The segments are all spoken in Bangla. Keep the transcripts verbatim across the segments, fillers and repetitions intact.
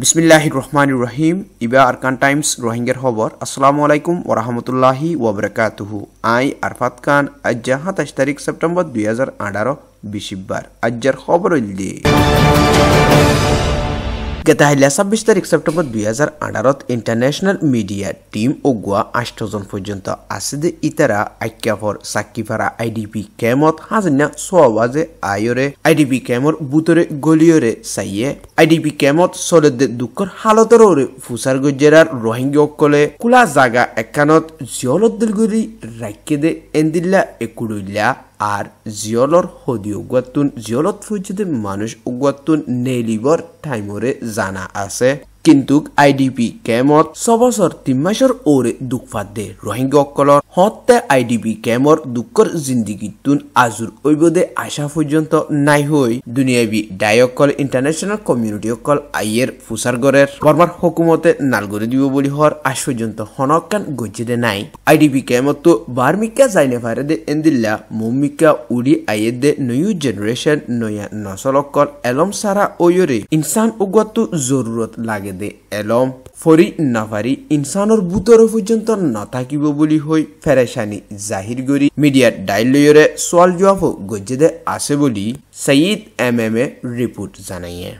बिस्मिल्लाहिर्रहमानिर्रहीम इबा आरकान टाइम्स रोहिंग्यार खबर अस्सलामुअलैकुम वरहमतुल्लाहि वबरकातुहु। आई आरफात खान आज जहाँ तेईस तारीख सेप्टेम्बर दुई हजार अठारह बिशिबार अज्जर खबर उल्दी গেতাহিলা ছাব্বিশ তারিখ সেপ্টেম্বর দুই হাজার আঠারত ইন্টারন্যাশনাল মিডিয়া টিম ওগুয়া আষ্টজন পর্যন্ত আসিদে ইতারা আইক্যাফর সাকিফারা আইডিপি ক্যামত হাজিনা সোয়াজে আয়রে আইডিপি ক্যামর বুতরে গলিয়রে সাইয়ে আইডিপি ক্যামত সলেদে দুঃখর হালতরে ফুসার গজেরার রোহিঙ্গসকলে কোলা জাগা একানত জিয়লদ্দুলগুড়ি রাইকেদে এন্দিল্লা একুড়ুল্লা আর জিয়লর হদি উগুয়াতুন জিয়লত ফুজিতে মানুষ উগুয়াতুন নেলিবর টাইমরে জানা আছে, কিন্তু আইডিপি ক্যাম্পত ছবছর তিন মাসের ওরে দুঃখ ফাঁদে রোহিঙ্গসকলর হত্যা আইডিপি ক্যাম্পর দুঃখর জিন্দিগিতুন আজুর ঐবদে আশা পর্যন্ত নাই হই দুনিয়াবি ডায়কল ইন্টারন্যাশনাল কমিউনিটি অকল আইয়ের ফুসারগড়ের বর্মার হকুমতে নালগড়ে দিব বলি হর আজ পর্যন্ত হনকান গজিদে নাই। আইডিপি ক্যাম্পত বার্মিকা যাইনে ফারে দে এন্দিল্লা মমিকা উড়ি আইয়ের দে নিউ জেনারেশন নয়া নসল অকল এলম সারা ওয়রে ইনসান উগাতো জরুরত লাগে দে এলম ফরি নাফারি ইনসানোর বুতর পর্যন্ত না থাকিব বলি হই ফেরেশানি জাহির গরি মিডিয়ার ডাইলয়রে সোয়াল জবাব গজেদে আছে বলি Syed M M A report জানাইয়ে।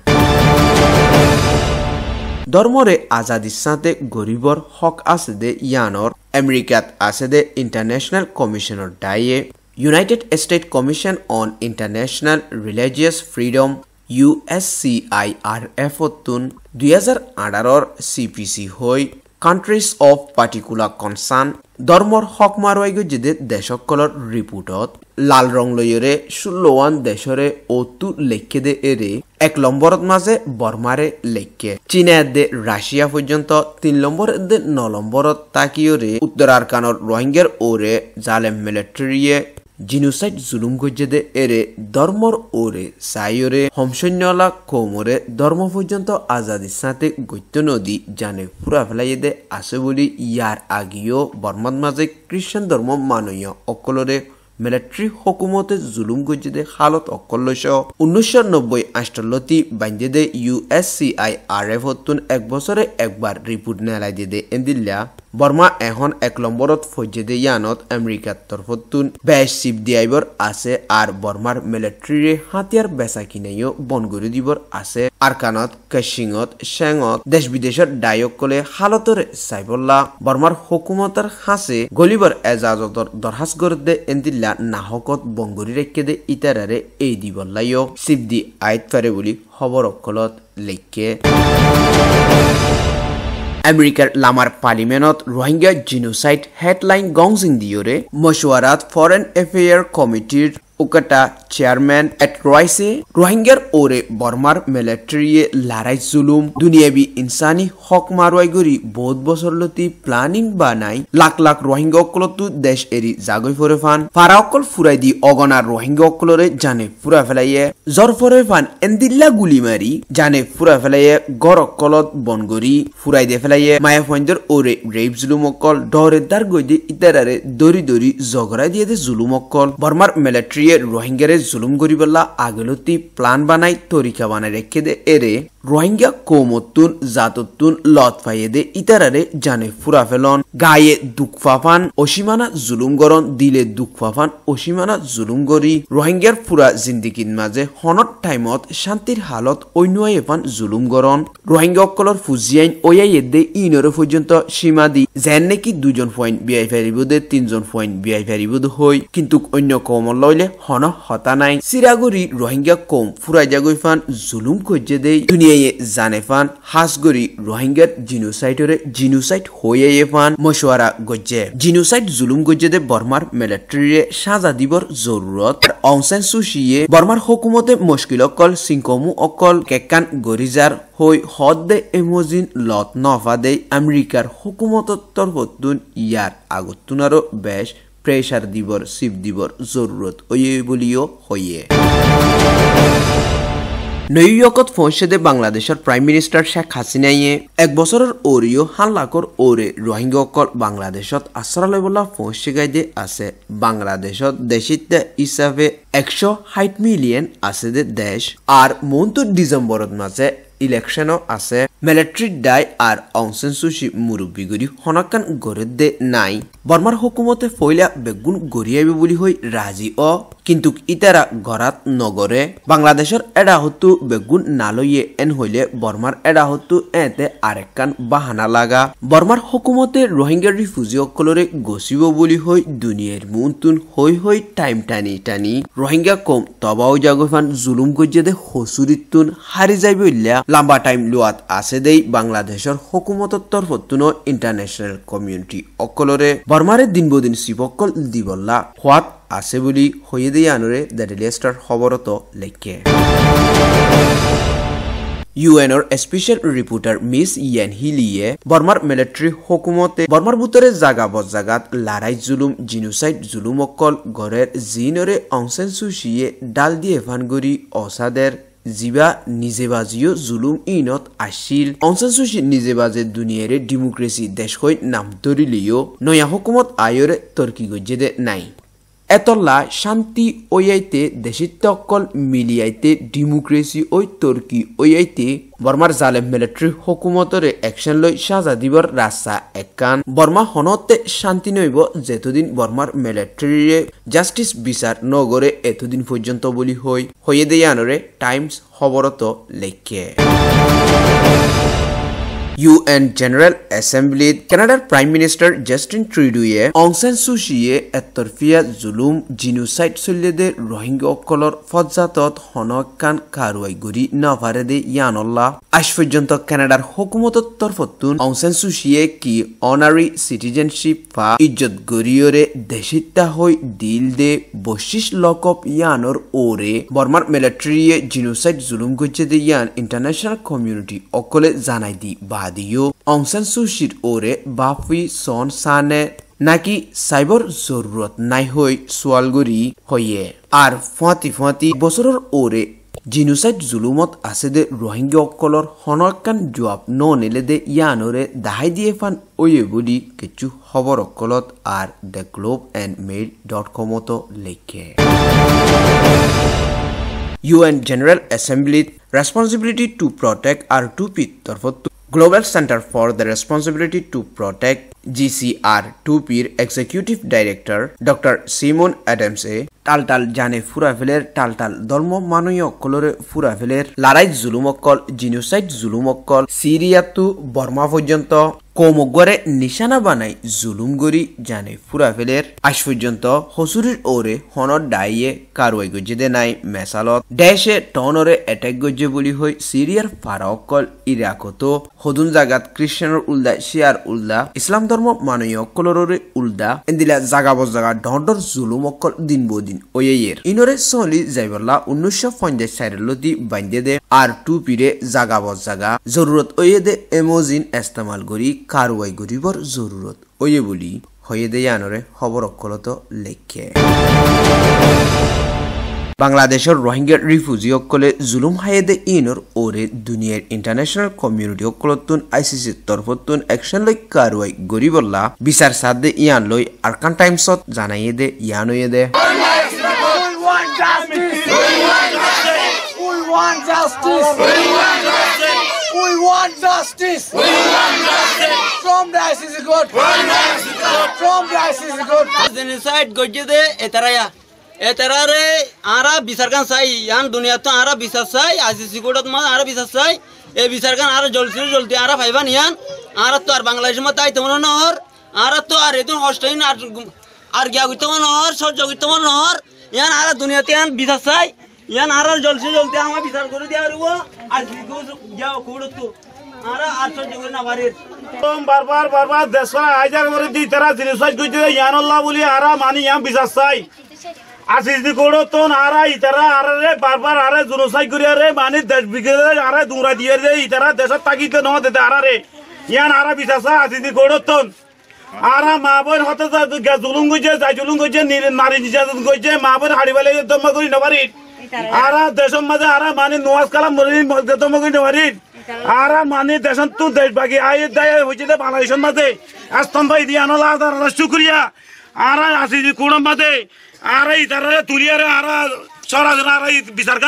ধর্মরে আজাদির সাথে গরিবর হক আছে দে ইয়ানোর আমেরিকাত আছে দে ইন্টারন্যাশনাল কমিশনের ডাইয়ে United State commission on international religious freedom U S C I R F তুন দুই হাজার আঠারোর সিপিসি হই কান্ট্রিজ অফ পার্টিকুলার কনসার্ন ধর্মর হক মারোয়াই গজেদে দেশসকলর রিপোর্টত লাল রং লয়রে ষোলোয়ান দেশরে অতু লেখে দে এরে এক নম্বরত মাঝে বর্মারে লেখে চীনা দে রাশিয়া পর্যন্ত তিন নম্বর দে ন নম্বরত তাকিয়রে উত্তর আরকানর রোহিঙ্গার ওরে জালেম মিলিটারিয়ে জিনোসাইড জুলুম গজেদে এরে ধর্মর ওরে সাইরে হমসৈন্যলা কোমরে ধর্ম পর্যন্ত আজাদির সাথে গৈত্য নদী জানে ফুরা ফেলাইয়েদে আছে বলি ইয়ার আগেও বর্মার মাঝে খ্রিস্টান ধর্ম মাননীয় অকলরে মিলিটারি হকুমতে জুলুম গজেদে হালত অকলস উনিশশো নব্বই আষ্টলতি বান্ধেদে U S C I R F তুন এক বছরে একবার রিপোর্ট নেলাই দেদে এন্দিল্লা বর্মা এখন এক নম্বরত ফজেদে ইয়ানত আমেরিকার তরফতুন বেশ শিপ দিয়াইবর আছে আর বর্মার মিলিটারিরে হাতিয়ার বেচা কিনাইও বনগরি দিবর আছে আরকানত কাশিঙত শ্যাঙত দেশ বিদেশের ডায়কলে হালতরে সাইবল্লা বর্মার হকুমতর হাসে গলিবর এজাজতর দরহাস গরদে এন্দিল্লা নাহকত বঙ্গরি রেখে দে ইতারারে এই দিবল্লাইও শিপ দি আইত পারে বলি খবর অকলত লেখে। আমেরিকার লামার পার্লিমেন্টত রোহিঙ্গা জিনোসাইড হেডলাইন গংজিং দিয়রে মশওয়ারাত ফরেন এফেয়ার কমিটির ওকাটা চেয়ারম্যান এট রয়েছে রোহিঙ্গার ওরে বর্মার মিলিটারিয়ে লারাই জুলুম দুনিয়াবি ইনসানি হক মারোয়াই গরি বহুত বছর লতি প্ল্যানিং বানাই লাখ লাখ রোহিঙ্গা অকলতো দেশ এরি জাগৈ ফরে ফান ফারা অকল ফুরাই দি অগনার রোহিঙ্গা অকলরে জানে ফুরা ফেলাইয়ে জ্বর ফরে ফান এন্দিল্লা গুলি মারি জানে ফুরা ফেলাইয়ে গড় অকলত বনগরি ফুরাই দে ফেলাইয়ে মায়া ফঞ্জর ওরে রেপ জুলুম অকল ডরে দার গই দে ইতারারে দড়ি দড়ি জগড়াই দিয়ে দে জুলুম অকল বর্মার মিলিটারি রোহিঙ্গারে জুলুম গরিবল্লা আগলতি প্লান বানাই তরিকা বানাই রেখে দে এরে রোহিঙ্গা কোমতুন জাততুন লত ফাইয়ে দে ইতারারে জানে ফুরা ফেলন গায়ে দুঃখ ফাফান অসীমানা জুলুম গরন দিলে দুঃখ ফাফান অসীমানা জুলুম গরি রোহিঙ্গার ফুরা জিন্দিগির মাঝে হনত টাইমত শান্তির হালত অন্যয় এফান জুলুম গরন রোহিঙ্গা অকলর ফুজিয়াইন ওয়াইয়ে দে ইনরে পর্যন্ত সীমা দি যেন নাকি দুজন পয়েন্ট বিয়াই ফেরিব দে তিনজন পয়েন্ট বিয়াই ফেরিব হই কিন্তু অন্য কমল লইলে হন হতা নাই চিরাগুড়ি রোহিঙ্গা কম ফুরাই জাগৈ ফান জুলুম খোঁজে দেই দুনিয়ায় জানে ফান হাসগুড়ি রোহিঙ্গার জিনোসাইডরে জিনোসাইড হয়ে ফান মশওয়ারা গজ্জে জিনোসাইড জুলুম গজ্জে দে বর্মার মিলিটারিরে সাজা দিবর জরুরত অং সান সু কিয়ে বর্মার হকুমতে মুশকিল অকল সিংকমু অকল কেকান গরিজার হই হদ দে এমোজিন লত নফা দে আমেরিকার হকুমতর তরফতুন ইয়ার আগতুনারও বেশ প্রেসার দিবর শিব দিবর জরুরত ওয়ে বলিও হইয়ে। নিউ ইয়র্কত পৌঁছেদে বাংলাদেশের প্রাইম মিনিস্টার শেখ হাসিনাইয়ে এক বছরের ওরিও হাল্লাকর ওরে রোহিঙ্গসকল বাংলাদেশত আশ্রয় বলা পৌঁছে গাই দে আছে বাংলাদেশত দেশিতে হিসাবে একশো ষাট মিলিয়ন আছে দে দেশ আর মন্তুর ডিসেম্বরত মাঝে ইলেকশনও আছে Military die are Aung San Suu Kyi murubiguri honakan gorede nai. Barmar hokumote foila begun goriabuli hoi razi o. Kintuk itara gorat nogore. Bangladeshor edahotu begun naloye en hoile Barmar edahotu ete arekan bahanalaga. Barmar hokumote Rohingya refugee colore gosibuli hoi dunier muntun hoi hoi time tani tani. Rohingya kom tabao jagofan zulum gojede hosuritun harizabulia lamba time luat as. সেদেই বাংলাদেশের হকুমতর তরফতুন ইন্টারন্যাশনাল কমিউনিটি অকলরে বর্মারে দিনবদিন সিবকল দিবল্লা হোয়াত আছে বলি হয়ে দেই আনরে দ্য ডেইলি স্টার খবরত লেখে U N or special reporter Miss Yan Hilie, Burmar military hokumote, Burmar butore zaga bot zagat, larai zulum, genocide zulumokol, gorer, zinore, Aung San Suu Kyi, daldi evangori, osader, Ziba Nizebazio Zulum Inot Ashil Aung San Suu Kyi Nizebaze Duniere Democracy Deshoi Nam Torilio Noya Hokumot Ayore Turkigo Jede Nai Etola Shanti Oyaite Deshitokol Miliaite Democracy Oi Turki Oyaite Burmar Zalem military hokumotore action loi Shazadibor Rasa Ekan Burma Honote Shantinoibo Zetudin Burmar military justice Bisar Nogore Etudin Fujontobuli Hoi Hoyedeyanore Times Hoboroto Leke U N General Assembly, Canada Prime Minister Justin Trudeau, Aung San Suu Kyi, Atorfia Zulum, Genocide Solide, Rohingya Color, Fodzatot, Honokan, Karwai Guri, Navarade, Yanola, Ashfajunto, Canada, Hokumoto Torfotun, Aung San Suu Kyi, Ki, Honorary Citizenship, Fa, Ijot Guriore, Deshita Hoi, Dilde, Boshish Lokop, Yanor, Ore, Burma Military, Genocide Zulum Gojede Yan, International Community, Okole Zanaidi, Ba. Diyo Aung San Suu Kyi ore bafi son sane naki cyber zorurat nai hoi swalguri hoye ar fati fati bosoror ore genocide zulumot asede Rohingya color honokan job no nelede yanore dahai die fan oye budi kechu hobor okolot ar the globe and mail dot com oto leke U N General Assembly Responsibility to Protect R two P tarfot Global Center for the Responsibility to Protect G C R two P Executive Director Doctor Simon Adams A. Tal tal jane furaveler tal tal dolmo manoyo colore furaveler larai zulumokol genocide zulumokol Syria to Burma vojanto Komogore nishana banai zulumgori jane furaveler ashfujanto hosurir ore honor daye karwai gojedenai mesalot deshe tonore attack gojebuli hoi Syria farokol Irakoto hodun zagat Christian ulda shiar ulda Islam dormo manoyo colore ulda endila zagabos zaga dondor zulumokol dinbodin Oyeir. Inore soli Zaiverla Unusha Fonde Sareloti Bandede R two P Zagabozaga Zorot Oyede Emozin Estamalgori Karwai Goribor Zorot Oyebuli Hoyede Yanore Hoborokoloto Leke Bangladeshor Rohingya refugee okole zulum hayede inor ore dunier international community okolotun I C C torfotun action loi karwai goribolla bisar sadde ian loi Arkan Timesot janayede yanoyede Justice. We want justice. We want justice. We want justice. From the ICC court. From the ICC court. From the ICC court. Genocide gojede etaraya. Etarare ara bisarkan sai yan duniya to ara bisar sai I C C court ma ara bisar sai e bisarkan ara jolti jolti ara phaiban yan ara to ar Bangladesh ma tai tomon nor ara to ar edun hostain ar ar gyagutomon nor sojyogitomon nor yan ara duniya te yan bisar sai Yan haral jolse jolte ama bisar kore diya rubo ar bikoz jao kodotu ara arso jore na barir tom barbar barbar deshwa hajar kore di tara jinisaj gojje yanallah boli ara mani yam bisasai asiz di kodotu ara itara arare barbar ara jinisaj gori are mani desh bigere ara dura diye re itara deshat tagite no de arare yan ara bisasa asiz di kodotu ara mabor hote ja zulung gojje ja zulung gojje nari nijazat gojje mabor haribale domma gori na barir Ara Deshon Mada Ara Mani Noaskala Murin Mogatomoginari Ara Mani Deshon two days Bagi Ayed Day, which is the Palation Made, Astomba Dianola, Rashukuria, Ara Asikuramade, Ara Itara Turia, Ara সারা জাতিসংঘ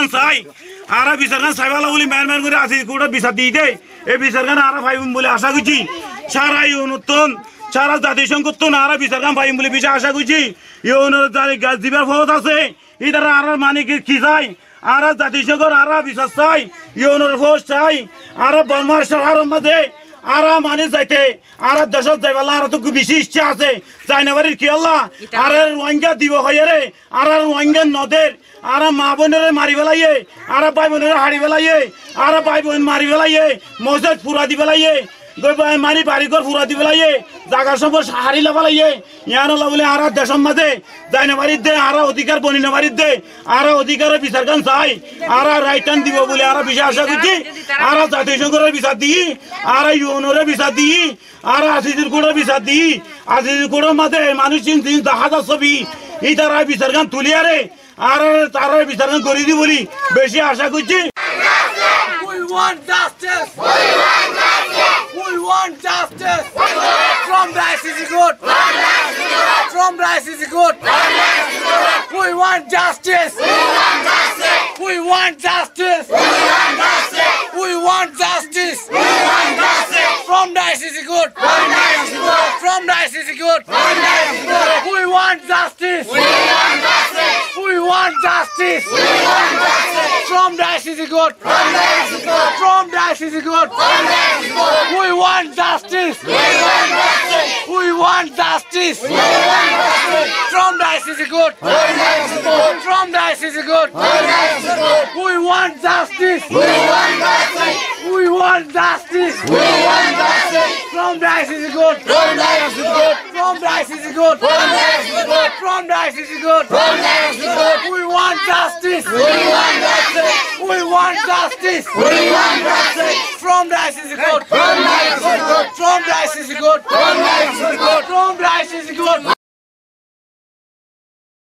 তো নারা বিচারগান পাইম বলে বিষয় আশা করছি। ইউনোর জারি গাছ দিবার ফত আছে ইদারা আর মানে কি চাই আর জাতিসংঘর আর বিশ্বাস চাই ইউনোর ফোর্স চাই আর বর্মার সরকার মধ্যে আর মানে যাইতে আর দেশত যাইবালা আর তো বেশি ইচ্ছা আছে জাইনাবাড়ির কি আল্লাহ আর রোহিঙ্গা দিব হয়ে রে আর রোহিঙ্গা নদের আর মা বোনের মারি বেলাইয়ে আর ভাই বোনের হাড়ি বেলাইয়ে আর ভাই বোন মারি বেলাইয়ে মসজিদ পুরা দি বেলাইয়ে মারি বাড়িঘর পুরা দি বেলাইয়ে জাগার সম্পদ হারি লাফালাইয়ে ইয়ানো বলে আর দেশের মাঝে জাইনাবাড়ির দে আর অধিকার বনিনাবাড়ির দে আর অধিকার বিচার গান চাই আর রাইটান দিব বলে আর বিষয় আশা করছি আর জাতিসংঘের বিচার দিই আর ইউনোরে বিচার দিই আর আসিজুর কোড়ের বিচার দিই আসিজুর কোড়ের মাঝে মানুষ হাজার ছবি এই তারা বিচার গান তুলি আরে আর তারা বিচার গান করে দি বলি বেশি আশা করছি। We want justice. We want justice. We want justice. From rice is good. From rice is good. We want justice. We want justice. We want justice. We want justice. From rice is good. From rice is good. We want justice. We want justice. We want justice. From rice is good. From rice is good. We want justice. We want justice. We want justice. From rice is good. From rice is good. We want justice. We want justice. We want justice. We want justice. From rice is good. From rice is good. From rice is good. From rice is good. We want justice. We want justice. We want justice. We want justice. From rice is good. From rice is good. From rice is good. From rice is good.